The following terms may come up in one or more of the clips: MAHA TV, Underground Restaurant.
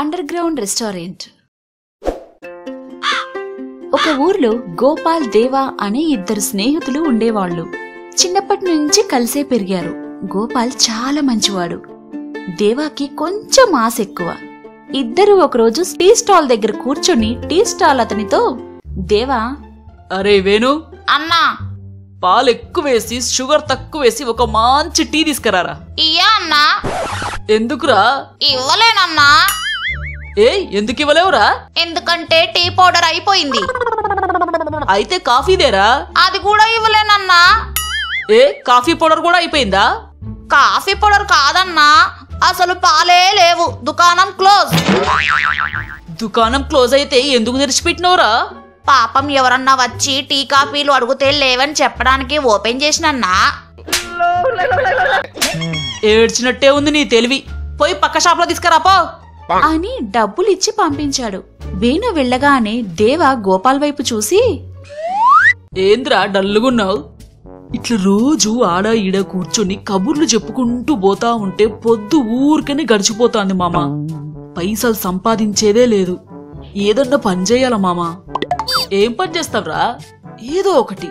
Underground Restaurant. ఒక ఊర్లో గోపాల్ దేవా అనే ఇద్దరు స్నేహితులు ఉండేవాళ్ళు. చిన్నప్పటి నుంచి కలిసే పెరిగారు. గోపాల్ చాలా మంచివాడు, దేవాకి కొంచెం ఆశ ఎక్కువ. ఇద్దరు ఒకరోజు టీ స్టాల్ దగ్గర కూర్చొని టీ స్టాల్ అతనితో, దేవా, అరే వేణు అన్నా, పాలు ఎక్కువ వేసి షుగర్ తక్కువ వేసి ఒక మంచి టీ తీసుకురారా. ఇయ్యా అన్నా. ఎందుకురా? ఇవ్వలేనన్నా. ఏయ్, ఎందుకు ఇవ్వలేవురా? ఎందుకంటే టీ పౌడర్ అయిపోయింది. అయితే కాఫీ దేరా? అది కూడా ఇవ్వలేనన్నా. ఏ, కాఫీ పౌడర్ కూడా అయిపోయిందా? కాఫీ పౌడర్ కాదన్నా, అసలు పాలే లేవు, దుకాణం క్లోజ్. దుకాణం క్లోజ్ అయితే ఎందుకు తెరిచిపెట్టినవురా? పాపం ఎవరన్నా వచ్చి టీ కాఫీలు అడిగితే లేవని చెప్పడానికి ఓపెన్ చేసినన్నా. ఏడ్చినట్టే ఉంది నీ తెలివి, పోయి పక్క షాప్ లో తీసుకురాపో అని డబ్బులిచ్చి పంపించాడు. వేణు వెళ్ళగానే దేవా గోపాల్ వైపు చూసి, ఏంద్రా డల్లుగున్నావు? ఇట్లా రోజు ఆడ ఈడ కూర్చొని కబుర్లు చెప్పుకుంటూ పోతా ఉంటే పొద్దు ఊరికనే గడిచిపోతాంది మామా. పైసలు సంపాదించేదే లేదు. ఏదన్నా పని చేయాల మామా. ఏం పని చేస్తావ్రా? ఏదో ఒకటి.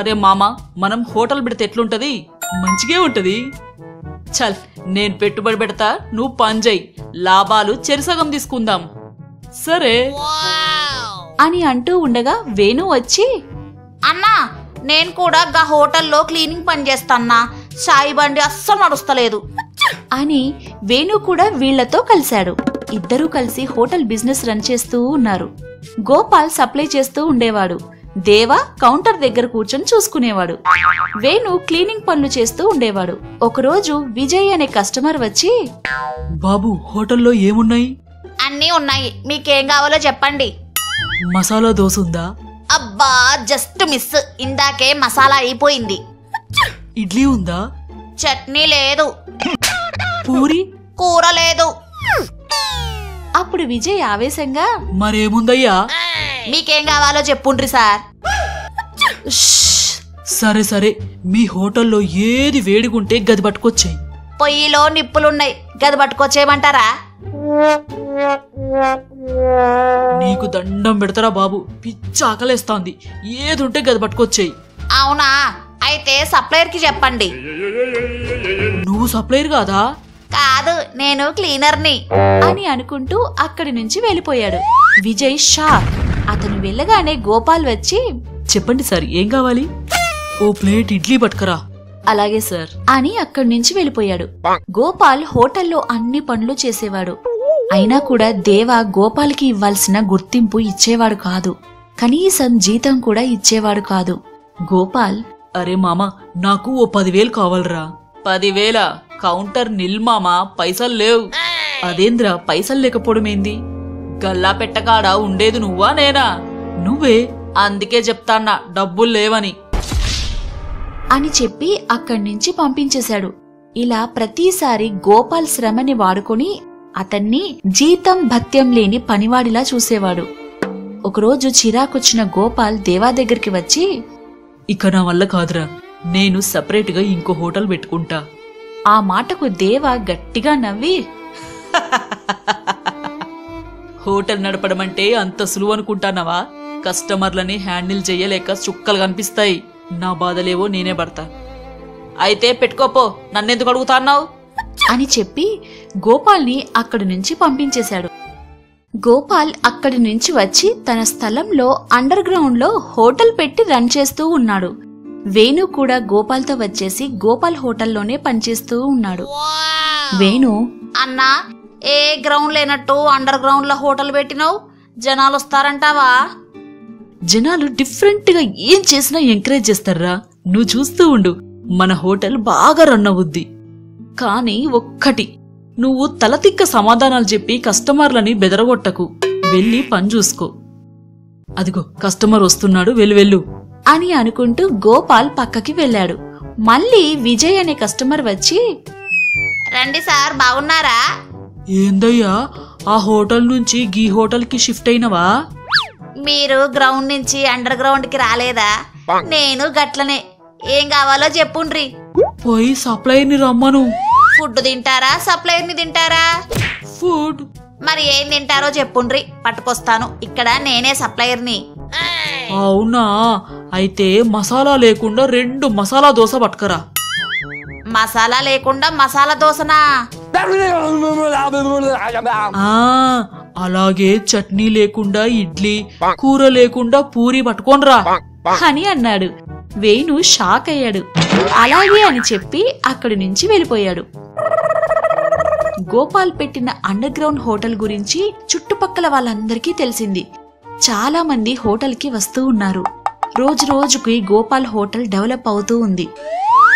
అరే మామా, మనం హోటల్ పెడితే ఎట్లుంటది? మంచిగే ఉంటది. చల్, నేను పెట్టుబడి పెడతా, నువ్వు పని చేయి, లాభాలు చెరిసగం తీసుకుందాం. సరే అని అంటూ ఉండగా వేణు వచ్చి, అన్నా, నేను కూడా గా హోటల్లో క్లీనింగ్ పని చేస్తాన్నా, సాయి బండి అస్సలు నడుస్తలేదు అని వేణు కూడా వీళ్లతో కలిశాడు. ఇద్దరూ కలిసి హోటల్ బిజినెస్ రన్ చేస్తూ ఉన్నారు. గోపాల్ సప్లై చేస్తూ ఉండేవాడు, దేవా కౌంటర్ దగ్గర కూర్చొని చూసుకునేవాడు, వేణు క్లీనింగ్ పనులు చేస్తూ ఉండేవాడు. ఒకరోజు విజయ్ అనే కస్టమర్ వచ్చి, బాబు హోటల్లో ఏమున్నాయి? అన్నీ ఉన్నాయి, మీకేం కావాలో చెప్పండి. మసాలా దోశ ఉందా? అబ్బా జస్ట్ మిస్, ఇందాకే మసాలా అయిపోయింది. ఇడ్లీ ఉందా? చట్నీ లేదు. పూరి? కూర లేదు. అప్పుడు విజయ్ ఆవేశంగా, మరేముందయ్యా? మీకేం కావాలో చెప్పుండ్రి సార్. సరే సరే, మీ హోటల్లో ఏది వేడిగుంటే గది పట్టుకొచ్చేయి. పొయ్యిలో నిప్పులున్నాయి, గది పట్టుకొచ్చేయమంటారా? నీకు దండం పెడతారా బాబు, పిచ్చి ఆకలేస్తాంది, ఏదుంటే గది పట్టుకొచ్చేయి. అవునా, అయితే సప్లైయర్ కి చెప్పండి. నువ్వు సప్లైయర్ కాదా? కాదు, నేను క్లీనర్ని అని అనుకుంటూ అక్కడి నుంచి వెళ్ళిపోయాడు. విజయ్ షాక్. అతను వెళ్ళగానే గోపాల్ వచ్చి, చెప్పండి సార్, ఏం కావాలి? ఓ ప్లేట్ ఇడ్లీ పట్టుకరా. అలాగే సార్ అని అక్కడి నుంచి వెళ్ళిపోయాడు. గోపాల్ హోటల్లో అన్ని పనులు చేసేవాడు. అయినా కూడా దేవా గోపాల్కి ఇవ్వాల్సిన గుర్తింపు ఇచ్చేవాడు కాదు, కనీసం జీతం కూడా ఇచ్చేవాడు కాదు. గోపాల్, అరే మామా, నాకు ఓ 10,000 కావాలరా. 10,000? కౌంటర్ నిల్ మామా, పైసలు లేవు. అదేంద్రా పైసలు లేకపోవడమేంది? గల్లా పెట్టగాడా ఉండేది నువ్వా నేనా? నువ్వే, అందుకే చెప్తాన్నా డబ్బులు లేవని అని చెప్పి అక్కడి నుంచి పంపించేశాడు. ఇలా ప్రతిసారి గోపాల్ శ్రమని వాడుకొని అతన్ని జీతం భత్యం లేని పనివాడిలా చూసేవాడు. ఒకరోజు చిరాకొచ్చిన గోపాల్ దేవా దగ్గరికి వచ్చి, ఇక నా వల్ల కాదురా, నేను సపరేట్ గా ఇంకో హోటల్ పెట్టుకుంటా. ఆ మాటకు దేవా గట్టిగా నవ్వి, హోటల్ నడపడం అంటే అంత సులువు అనుకుంటానవా? కస్టమర్లని హ్యాండిల్ చేయలేక చుక్కలు కనిపిస్తాయి. నా బాధలేవో నేనే పడతా. అయితే పెట్టుకోపో, నన్నెందుకు అడుగుతాన్నావు అని చెప్పి గోపాల్ని అక్కడి నుంచి పంపించేశాడు. గోపాల్ అక్కడి నుంచి వచ్చి తన స్థలంలో అండర్ గ్రౌండ్ లో హోటల్ పెట్టి రన్ చేస్తూ ఉన్నాడు. వేణు కూడా గోపాల్తో వచ్చేసి గోపాల్ హోటల్లోనే పనిచేస్తూ ఉన్నాడు. వేణు, అన్నా, ఏ గ్రౌండ్ లేనట్టు అండర్ గ్రౌండ్ లో హోటల్ పెట్టినావు, జనాలు వస్తారంటావా? జనాలు డిఫరెంట్ గా ఏం చేసినా ఎంకరేజ్ చేస్తారా, నువ్వు చూస్తూ ఉండు, మన హోటల్ బాగా రన్ అవుద్ది. కానీ ఒక్కటి, నువ్వు తలతిక్క సమాధానాలు చెప్పి కస్టమర్లని బెదరగొట్టకు, వెళ్ళి పని చూసుకో. అదిగో కస్టమర్ వస్తున్నాడు, వెళ్ళు అని అనుకుంటూ గోపాల్ పక్కకి వెళ్ళాడు. మళ్ళీ విజయ్ అనే కస్టమర్ వచ్చి, రండి సార్, బాగున్నారా? ఏందయ్యా, ఆ హోటల్ నుంచి గీ హోటల్ కి షిఫ్ట్ అయినవా? మీరు గ్రౌండ్ నుంచి అండర్ గ్రౌండ్ కి రాలేదా? నేను గట్లనే. ఏం కావాలో చెప్పుండ్రి. పోయి సప్లైయర్ ని రమ్మను. ఫుడ్ తింటారా సప్లైయర్ ని తింటారా? food. మరి ఏం తింటారో చెప్పుండ్రి, పట్టుకొస్తాను. ఇక్కడ నేనే సప్లయర్ని. అవునా, అయితే మసాలా లేకుండా 2 మసాలా దోశ పట్టుకరా. మసాలా లేకుండా మసాలా దోశనా? అలాగే చట్నీ లేకుండా ఇడ్లీ, కూర లేకుండా పూరి పట్టుకోనరా అని అన్నాడు. వేణు షాక్ అయ్యాడు. అలాగే అని చెప్పి అక్కడి నుంచి వెళ్ళిపోయాడు. గోపాల్ పెట్టిన అండర్ గ్రౌండ్ హోటల్ గురించి చుట్టుపక్కల వాళ్ళందరికీ తెలిసింది. చాలా మంది హోటల్ కి వస్తూ ఉన్నారు. రోజు రోజుకి గోపాల్ హోటల్ డెవలప్ అవుతూ ఉంది.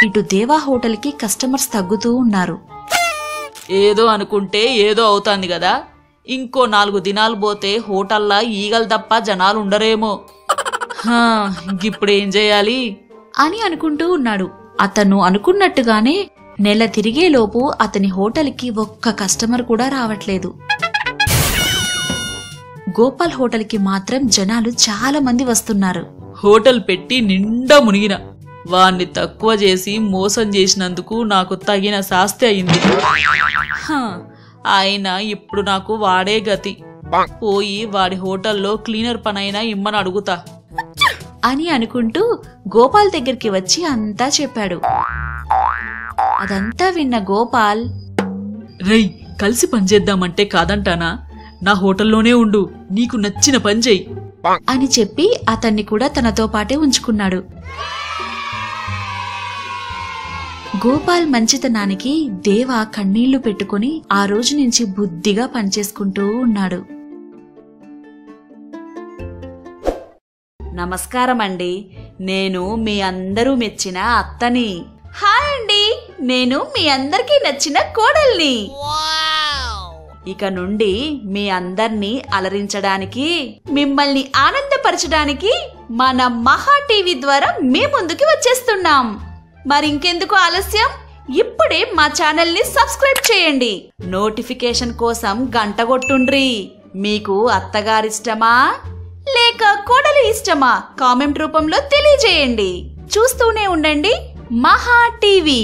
ఇటు దేవా హోటల్ కి కస్టమర్స్ తగ్గుతూ ఉన్నారు. ఏదో అనుకుంటే ఏదో అవుతాంది కదా, ఇంకో 4 దినాలు పోతే హోటల్లా ఈగలు తప్ప జనాలు ఉండరేమో, ఇప్పుడేం చేయాలి అని అనుకుంటూ ఉన్నాడు. అతను అనుకున్నట్టుగానే నెల తిరిగేలోపు అతని హోటల్కి ఒక్క కస్టమర్ కూడా రావట్లేదు. గోపాల్ హోటల్కి మాత్రం జనాలు చాలా మంది వస్తున్నారు. హోటల్ పెట్టి నిండా మునిగిన వాణ్ణి తక్కువ చేసి మోసం చేసినందుకు నాకు తగిన శాస్తి అయింది. అయినా ఇప్పుడు నాకు వాడే గతి. పోయి వాడి హోటల్లో క్లీనర్ పనైనా ఇమ్మని అడుగుతా అని అనుకుంటూ గోపాల్ దగ్గరికి వచ్చి అంతా చెప్పాడు. అదంతా విన్న గోపాల్, రేయ్ కలిసి పనిచేద్దామంటే కాదంటానా, నా హోటల్లోనే ఉండు, నీకు నచ్చిన పని చెయ్యి అని చెప్పి అతన్ని కూడా తనతో పాటే ఉంచుకున్నాడు. గోపాల్ మంచితనానికి దేవా కన్నీళ్లు పెట్టుకుని ఆ రోజు నుంచి బుద్ధిగా పనిచేసుకుంటూ ఉన్నాడు. నమస్కారం అండి, నేను మీ అందరూ మెచ్చిన అత్తని. హాయ్ అండి, నేను మీ అందరికీ నచ్చిన కోడల్ని. ఇక నుండి మీ అందర్నీ అలరించడానికి, మిమ్మల్ని ఆనందపరచడానికి మన మహా టీవీ ద్వారా మీ ముందుకి వచ్చేస్తున్నాం. మరింకెందుకు ఆలస్యం, ఇప్పుడే మా ఛానల్ ని సబ్స్క్రైబ్ చేయండి. నోటిఫికేషన్ కోసం గంట కొట్టుండ్రి. మీకు అత్తగారిష్టమా లేక కోడలు ఇష్టమా కామెంట్ రూపంలో తెలియజేయండి. చూస్తూనే ఉండండి మహా టీవీ.